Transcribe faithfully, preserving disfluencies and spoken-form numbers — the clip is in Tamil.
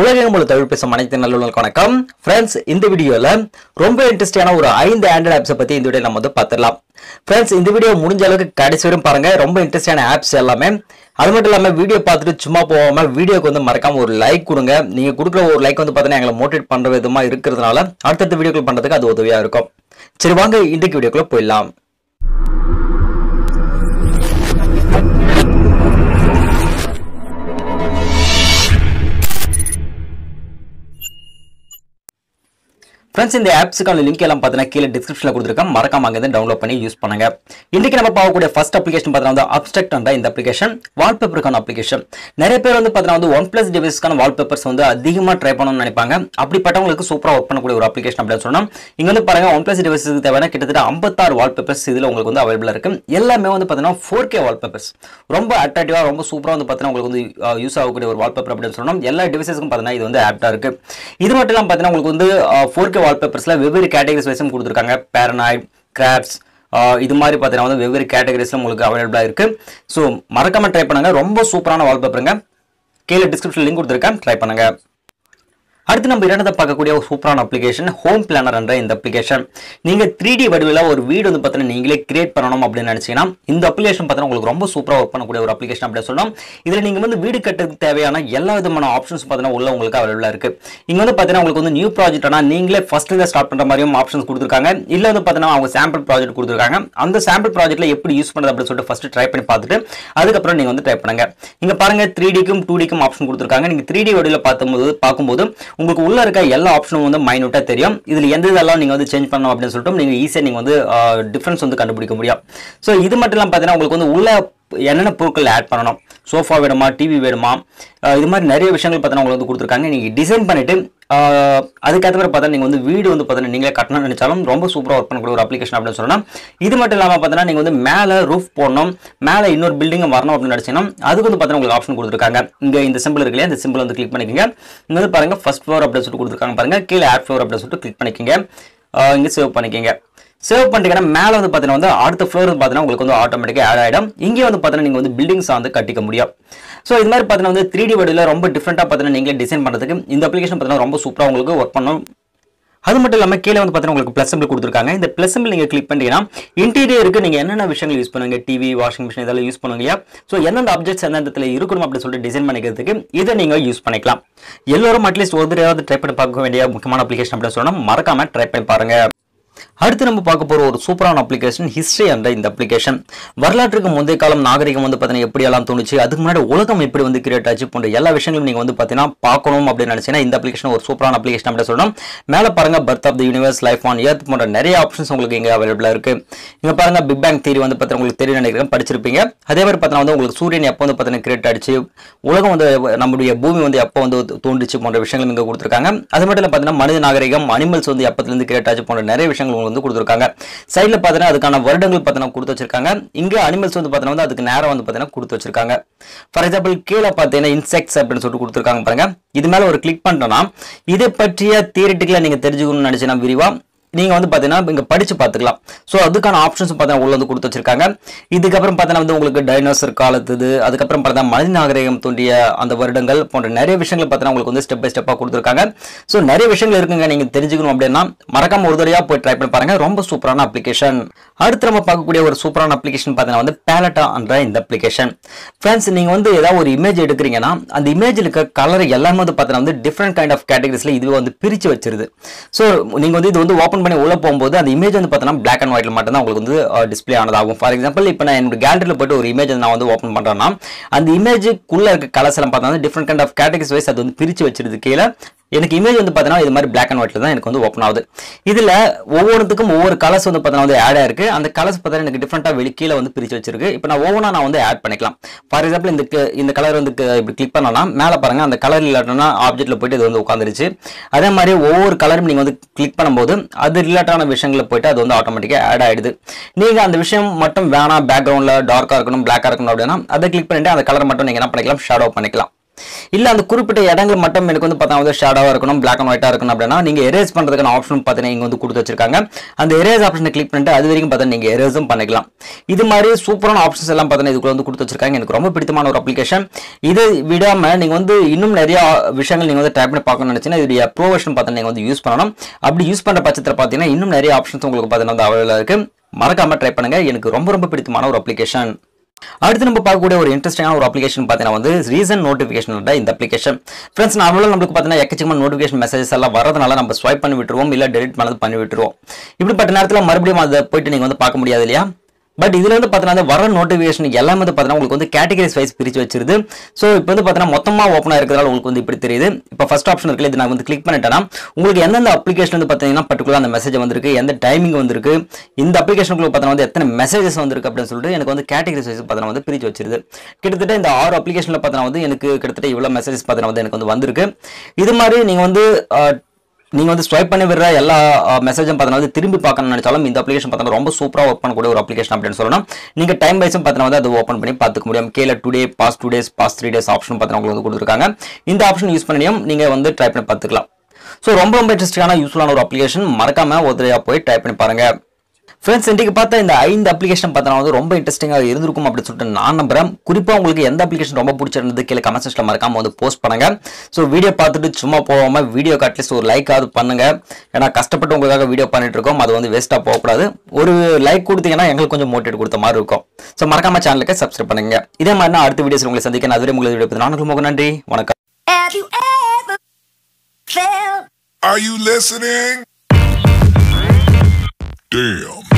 உலகம் முழுவதும் தமிழ் பேசும் அனைத்து நல்லுள்ளவர்களுக்கு வணக்கம் friends இந்த வீடியோல ரொம்ப இன்ட்ரஸ்டிங்கான ஒரு ஐந்து ஆண்ட்ராய்ட் ஆப்ஸ் பத்தி இந்த வீடியோல நம்ம வந்து பார்த்திரலாம் friends இந்த வீடியோ முடிஞ்ச அளவுக்கு கடைசி வரைக்கும் பாருங்க ரொம்ப இன்ட்ரஸ்டிங்கான ஆப்ஸ் எல்லாமே அதுமட்டும் இல்லாம வீடியோ பார்த்துட்டு சும்மா போகாம வீடியோக்கு வந்து மறக்காம ஒரு லைக் கொடுங்க நீங்க கொடுக்கிற ஒரு லைக் வந்து பார்த்தீங்கன்னா எங்களை மோட்டிவேட் பண்ற விதமா இருக்குறதனால அடுத்தடுத்த வீடியோக்கள் பண்றதுக்கு அது உதவியா இருக்கும் சரி வாங்க இன்னைக்கு வீடியோக்குள்ள போய்லாம் Friends, in the apps link in the description, you can download and use the first application the Abstruct and the application, wallpaper application. If you have OnePlus devices, wallpapers try application. You can OnePlus devices, wallpapers available. four K wallpatterns. attractive, wallpapers la vevvere categories wise kuduthirukanga paranoid crafts idu mari pathina vandha vevvere categories la ungalku available a irukku so marakama try pannunga romba superana wallpaper inga keela description link kuduthirukkan try pannunga அடுத்து நம்ம இரண்டாவது பார்க்கக்கூடிய ஒரு சூப்பரான அப்ளிகேஷன் ஹோம் பிளானர் என்ற இந்த அப்ளிகேஷன் நீங்க three D வடிவில ஒரு வீடு வந்து பார்த்தீங்கன்னா நீங்களே கிரியேட் பண்ணணும் அப்படி நினைச்சீங்கன்னா இந்த அப்ளிகேஷன் பார்த்தா உங்களுக்கு ரொம்ப சூப்பரா வொர்க் பண்ணக்கூடிய ஒரு அப்ளிகேஷன் அப்படி சொல்லலாம் இதுல நீங்க வந்து வீடு கட்டறதுக்கு தேவையான எல்லா விதமான ஆப்ஷன்ஸ் பார்த்தா உள்ள உங்களுக்கு அவேலபிளா இருக்கு இங்க வந்து பார்த்தீங்கன்னா உங்களுக்கு வந்து நியூ ப்ராஜெக்ட்னா நீங்களே ஃபர்ஸ்ட் இருந்து ஸ்டார்ட் பண்ற மாதிரியும் ஆப்ஷன்ஸ் கொடுத்திருக்காங்க இல்ல வந்து பார்த்தீங்கன்னா அவங்க சாம்பிள் ப்ராஜெக்ட் கொடுத்திருக்காங்க அந்த சாம்பிள் ப்ராஜெக்ட்ல எப்படி யூஸ் பண்றது அப்படி சொல்லிட்டு ஃபர்ஸ்ட் ட்ரை பண்ணி பார்த்துட்டு அதுக்கு அப்புறம் நீங்க வந்து ட்ரை பண்ணுங்க இங்க பாருங்க three D க்கும் two D க்கும் ஆப்ஷன் கொடுத்திருக்காங்க நீங்க three D வடிவில பாக்கும்போது பாக்கும்போது உங்களுக்கு உள்ள இருக்க எல்லா ஆப்ஷனும் வந்து மைனூட்டா தெரியும் இதுல எந்த இதெல்லாம் நீங்க வந்து சேஞ்ச் பண்ணனும் அப்படினு சொல்லிட்டு நீங்க ஈஸியா நீங்க வந்து டிஃபரன்ஸ் வந்து கண்டுபிடிக்க முடியும் சோ இது மட்டும்லாம் பாத்தீனா உங்களுக்கு வந்து உள்ள என்னென்ன பொருட்கள் ஆட் பண்ணனும் சோஃபா வேணுமா டிவி வேணுமா இது மாதிரி நிறைய விஷயங்கள் பாத்தீனா உங்களுக்கு வந்து கொடுத்திருக்காங்க நீங்க டிசைன் பண்ணிட்டு அதுக்கு அப்புறம் பாத்தீனா நீங்க வந்து வீடு வந்து பாத்தீனா நீங்க கட்டணும் நினைச்சாலும் ரொம்ப சூப்பரா வொர்க் பண்ணக்கூடிய ஒரு அப்ளிகேஷன் அப்படினு சொன்னா இது மட்டும்லாம் பாத்தீனா நீங்க வந்து மேலே ரூஃப் போடணும் மேலே இன்னொரு பில்டிங் வரணும் அப்படி நினைச்சீனா அதுக்கு வந்து பாத்தீனா உங்களுக்கு ஆப்ஷன் கொடுத்திருக்காங்க இங்க இந்த சிம்பிள் இருக்குல இந்த சிம்பிள் வந்து கிளிக் பண்ணிக்கங்க இங்க வந்து பாருங்க ஃபர்ஸ்ட் ஃப்ளோர் அப்படினு சொல்லி கொடுத்திருக்காங்க பாருங்க கீழ ஆட் ஃப்ளோர் அப்படினு சொல்லி கிளிக் பண்ணிக்கங்க இங்க சேவ் பண்ணிக்கங்க Save பண்ணிட்டீங்கன்னா மேல வந்து பாத்தீங்கன்னா வந்து அடுத்த ஃப்ளோர் வந்து பாத்தீங்கன்னா உங்களுக்கு வந்து ஆட்டோமேட்டிக்கா ஆட் ஆயிடும் இங்க வந்து பாத்தீங்கன்னா நீங்க வந்து பில்டிங்ஸ் வந்து கட்டிக்க முடியும் சோ இது மாதிரி பாத்தீங்கன்னா வந்து three D வடிவில ரொம்ப டிஃபரண்டா பாத்தீங்கன்னா நீங்க டிசைன் பண்றதுக்கு இந்த அப்ளிகேஷன் பாத்தீங்கன்னா ரொம்ப சூப்பரா உங்களுக்கு வொர்க் பண்ணும் அது மட்டும் இல்லாம கீழ வந்து பாத்தீங்கன்னா உங்களுக்கு ப்ளஸ் சிம்பிள் கொடுத்திருக்காங்க இந்த ப்ளஸ் சிம்பிள் நீங்க கிளிக் பண்ணீங்கன்னா இன்டீரியருக்கு நீங்க என்னென்ன விஷயங்கள் யூஸ் பண்ணுவீங்க டிவி வாஷிங் மெஷின் இதெல்லாம் யூஸ் பண்ணுவீங்க சோ என்னென்ன ஆப்ஜெக்ட்ஸ் அந்த இடத்துல இருக்கணும் அப்படி சொல்லிட்டு டிசைன் பண்ணிக்கிறதுக்கு இத நீங்க யூஸ் பண்ணிக்கலாம் எல்லாரும் அட்லீஸ்ட் ஒரு தடவையாவது ட்ரை பண்ணி பார்க்க வேண்டிய முக்கியமான அப்ளிகேஷன் அப்படி சொன்னா மறக்காம ட்ரை பண்ணி பாருங்க அடுத்து நம்ம பார்க்க போற ஒரு சூப்பரான அப்ளிகேஷன் ஹிஸ்டரி என்ற இந்த அப்ளிகேஷன் வரலாற்றுக்கு முந்தைய காலம் நாகரிகம் வந்து பார்த்தீங்கன்னா எப்படி எல்லாம் தோணுச்சு அதுக்கு முன்னாடி உலகம் எப்படி வந்து கிரியேட் ஆச்சு போன்ற எல்லா விஷயங்களும் நீங்க வந்து பார்த்தீங்கன்னா பார்க்கணும் அப்படி நினைச்சீனா இந்த அப்ளிகேஷன் ஒரு சூப்பரான அப்ளிகேஷன் அப்படி சொல்லணும் மேல பாருங்க birth of the universe life on earth போன்ற நிறைய ஆப்ஷன்ஸ் உங்களுக்கு இங்க அவைலபிளா இருக்கு இங்க பாருங்க பிக் பேங் தியரி வந்து பார்த்தீங்கன்னா உங்களுக்கு தெரியும் நினைக்கிறேன் படிச்சிருப்பீங்க அதே மாதிரி பார்த்தீங்கன்னா வந்து உங்களுக்கு சூரியன் எப்போ வந்து பார்த்தீங்கன்னா கிரியேட் ஆச்சு உலகம் வந்து நம்மளுடைய பூமி வந்து எப்போ வந்து தோன்றுச்சு போன்ற விஷயங்களும் இங்க கொடுத்திருக்காங்க அது மட்டும் இல்ல பார்த்தீங்கன்னா மனித நாகரிகம் அனிமல்ஸ் வந்து எப்பத்துல இருந்து கிரியேட் ஆச்சு போன்ற நிறைய விஷயங்கள் வந்து கொடுத்திருக்காங்க சைடுல பார்த்தீனா அதுக்கான வருடங்கள் பார்த்தீனா கொடுத்து வச்சிருக்காங்க இங்க அனிமல்ஸ் வந்து பார்த்தீனா வந்து அதுக்கு நேரா வந்து பார்த்தீனா கொடுத்து வச்சிருக்காங்க for example கீழ பார்த்தீனா இன்செக்ட்ஸ் அப்படினு சொல்லிட்டு கொடுத்திருக்காங்க பாருங்க இது மேல ஒரு கிளிக் பண்ணனா இத பற்றிய தியரிட்டிக்கலா நீங்க தெரிஞ்சுக்கணும்னு நினைச்சீனா விரிவா நீங்க வந்து பாத்தீனா இங்க படிச்சு பாத்துக்கலாம் சோ அதுக்கான ஆப்ஷன்ஸ் பாத்தீனா உள்ள வந்து கொடுத்து வச்சிருக்காங்க இதுக்கு அப்புறம் பாத்தீனா வந்து உங்களுக்கு டைனோசர் காலத்துது அதுக்கு அப்புறம் பார்த்தா மனித நாகரிகம் தோன்றிய அந்த வருடங்கள் போன்ற நிறைய விஷயங்கள் பாத்தீனா உங்களுக்கு வந்து ஸ்டெப் பை ஸ்டெப்பா கொடுத்திருக்காங்க சோ நிறைய விஷயங்கள் இருக்குங்க நீங்க தெரிஞ்சுக்கணும் அப்படினா மறக்காம ஒரு தடவையா போய் ட்ரை பண்ணி பாருங்க ரொம்ப சூப்பரான அப்ளிகேஷன் அடுத்து நம்ம பார்க்கக்கூடிய ஒரு சூப்பரான அப்ளிகேஷன் பாத்தீனா வந்து பாலட்டா என்ற இந்த அப்ளிகேஷன் फ्रेंड्स நீங்க வந்து ஏதாவது ஒரு இமேஜ் எடுக்குறீங்கன்னா அந்த இமேஜ்ல இருக்க கலர் எல்லாமே வந்து பாத்தீனா வந்து डिफरेंट கைண்ட் ஆஃப் கேட்டகரிஸ்ல இதுவே வந்து பிரிச்சு வச்சிருது சோ நீங்க வந்து இது வந்து ஓபன் பண்ணி உள்ள போயும்போது அந்த இமேஜ் வந்து பார்த்தா black and white ல மட்டும் தான் உங்களுக்கு வந்து டிஸ்ப்ளே ஆனதாகும் ஃபார் எக்ஸாம்பிள் இப்போ நான் என்னோட கேலரியில போய்ட்டு ஒரு இமேஜ் நான் வந்து ஓபன் பண்றேன்னா அந்த இமேஜுக்குள்ள இருக்க கலர்ஸ் எல்லாம் பார்த்தா different kind of categories wise அது வந்து பிரிச்சு வச்சிருது கீழ எனக்கு இமேஜ் வந்து பாத்தீனா இது மாதிரி black and white ல தான் எனக்கு வந்து ஓபன் ஆகுது இதுல ஒவ்வொருத்துக்கும் ஒவ்வொரு கலர்ஸ் வந்து பாத்தீனா வந்து ஆட் ஆயிருக்கு அந்த கலர்ஸ் பாத்தீனா எனக்கு டிஃபரண்டா வெளிக்கீழ வந்து பிரிச்சு வச்சிருக்கு இப்போ நான் ஒவ்வொண்ணா நான் வந்து ஆட் பண்ணிக்கலாம் for example இந்த இந்த கலர் வந்து இப்படி கிளிக் பண்ணனா மேல பாருங்க அந்த கலர் இல்லட்டனா ஆப்ஜெக்ட்ல போய்ட்டு இது வந்து உட்கார்ந்திருச்சு அதே மாதிரி ஒவ்வொரு கலரும் நீங்க வந்து கிளிக் பண்ணும்போது அது ரிலேட்டடான விஷயங்களை போய்ட்டு அது வந்து ஆட்டோமேட்டிக்கா ஆட் ஆயிடுது நீங்க அந்த விஷயம் மட்டும் வேணா பேக்ரவுண்ட்ல டார்க்கா இருக்கணும் blackஆ இருக்கணும் அப்படினா அதை கிளிக் பண்ணிட்டு அந்த கலர் மட்டும் நீங்க என்ன பண்ணிக்கலாம் ஷேடோ பண்ணிக்கலாம் இல்ல அந்த குறிப்பிட்ட இடங்கள் மட்டும் எனக்கு வந்து பார்த்தா வந்து ஷேடாவா இருக்கணும் black and white-ஆ இருக்கணும் அப்படினா நீங்க erase பண்றதுக்கான ஆப்ஷன் பார்த்தீங்க இங்க வந்து கொடுத்து வச்சிருக்காங்க அந்த erase ஆப்ஷனை கிளிக் பண்ணிட்டு அது வரைக்கும் பார்த்தா நீங்க eraseம் பண்ணிக்கலாம் இது மாதிரி சூப்பரான ஆப்ஷன்ஸ் எல்லாம் பார்த்தா இதுக்குள்ள வந்து கொடுத்து வச்சிருக்காங்க எனக்கு ரொம்ப பிடித்தமான ஒரு அப்ளிகேஷன் இது விடாம நீங்க வந்து இன்னும் நிறைய விஷயங்கள் நீங்க வந்து டைப் பண்ணி பார்க்கணும் நினைச்சீனா இதுடைய ப்ரோ வெர்ஷன் பார்த்தா நீங்க வந்து யூஸ் பண்ணனும் அப்படி யூஸ் பண்ற பட்சத்துல பார்த்தீங்கன்னா இன்னும் நிறைய ஆப்ஷன்ஸ் உங்களுக்கு பார்த்தா வந்து அவைலபிளா இருக்கு மறக்காம ட்ரை பண்ணுங்க எனக்கு ரொம்ப ரொம்ப பிடித்தமான ஒரு அப்ளிகேஷன் அடுத்து நம்ம பார்க்கக்கூடிய ஒரு இன்ட்ரஸ்டிங்கான ஒரு அப்ளிகேஷன் பார்த்தீனா வந்து ரீசன்ட் நோட்டிஃபிகேஷன்ல இந்த அப்ளிகேஷன் फ्रेंड्स நார்மலா நமக்கு பார்த்தீனா எக்கச்சக்கமான நோட்டிஃபிகேஷன் மெசேजेस எல்லாம் வரதுனால நம்ம ஸ்வைப் பண்ணி விட்டுருவோம் இல்ல delete பண்ணது பண்ணி விட்டுருவோம் இப்படிப்பட்ட நேரத்துல மறுபடியும் அத போய் நீங்க வந்து பார்க்க முடியாது இல்லையா பட் இதுல வந்து பார்த்தீனா அந்த வர நோட்டிஃபிகேஷன் எல்லாமே வந்து பார்த்தீனா உங்களுக்கு வந்து கேட்டகரிஸ் வைஸ் பிரிச்சு வச்சிருது சோ இப்போ வந்து பார்த்தீனா மொத்தமா ஓபன் ஆயிருக்கிறதால உங்களுக்கு வந்து இப்படி தெரியுது இப்போ ஃபர்ஸ்ட் ஆப்ஷன் இருக்குல இது நான் வந்து கிளிக் பண்ணிட்டேனா உங்களுக்கு எந்தெந்த அப்ளிகேஷன் வந்து பார்த்தீனா பர்టిక్యులரா அந்த மெசேஜ் வந்திருக்கு எந்த டைமிங் வந்திருக்கு இந்த அப்ளிகேஷனுக்குள்ள பார்த்தீனா வந்து எத்தனை மெசேजेस வந்திருக்கு அப்படினு சொல்லிட்டு எனக்கு வந்து கேட்டகரிஸ் வைஸ் பார்த்தீனா வந்து பிரிச்சு வச்சிருது கிட்டத்தட்ட இந்த ஆறு அப்ளிகேஷன்ல பார்த்தீனா வந்து எனக்கு கிட்டத்தட்ட இவ்வளவு மெசேजेस பார்த்தீனா வந்து எனக்கு வந்து வந்திருக்கு இது மாதிரி நீங்க வந்து நீங்க வந்து ஸ்வைப் பண்ணி விடுற எல்லா மெசேஜும் பார்த்தா வந்து திரும்பி பார்க்கணும் நினைச்சாலும் இந்த அப்ளிகேஷன் பார்த்தா ரொம்ப சூப்பரா வர்க் பண்ணக்கூடிய ஒரு அப்ளிகேஷன் அப்படினு சொல்லணும் நீங்க டைம் வைஸும் பார்த்தா வந்து அது ஓபன் பண்ணி பார்த்துக்க முடியும் கீழ today past two days past three days option பார்த்தா உங்களுக்கு வந்து கொடுத்திருக்காங்க இந்த ஆப்ஷன் யூஸ் பண்ணியும் நீங்க வந்து ட்ரை பண்ணி பார்த்துக்கலாம் சோ ரொம்ப ரொம்ப இன்ட்ரஸ்டிங்கான யூஸ்ஃபுல்லான ஒரு அப்ளிகேஷன் மறக்காம ஒருதரையா போய் ட்ரை பண்ணி பாருங்க Friends, இன்றைக்கு பார்த்தா இந்த ஐந்து அப்ளிகேஷன் பார்த்தா வந்து ரொம்ப இன்ட்ரஸ்டிங்கா இருந்திருக்கும் அப்படி சொல்லிட்டு நான் நம்புறேன் குறிப்பா உங்களுக்கு எந்த அப்ளிகேஷன் ரொம்ப பிடிச்சிருந்தது கீழ கமெண்ட் செக்ஷன்ல மறக்காம வந்து போஸ்ட் பண்ணுங்க சோ வீடியோ பார்த்துட்டு சும்மா போகாம வீடியோக்கு அட்லீஸ்ட் ஒரு லைக் ஆது பண்ணுங்க ஏன்னா கஷ்டப்பட்டு உங்களுக்காக வீடியோ பண்ணிட்டு இருக்கோம் அது வந்து வேஸ்டா போக கூடாது ஒரு லைக் கொடுத்தீங்கன்னா எங்களுக்கு கொஞ்சம் மோட்டிவேட் கொடுத்த மாதிரி இருக்கும் சோ மறக்காம சேனலுக்கு சப்ஸ்கிரைப் பண்ணுங்க இதே மாதிரி நான் அடுத்த வீடியோஸ்ல உங்களை சந்திக்கிறேன் அதுவரை உங்களுக்கு வீடியோ பார்த்து நானும் ரொம்ப நன்றி வணக்கம் Are you listening? Damn.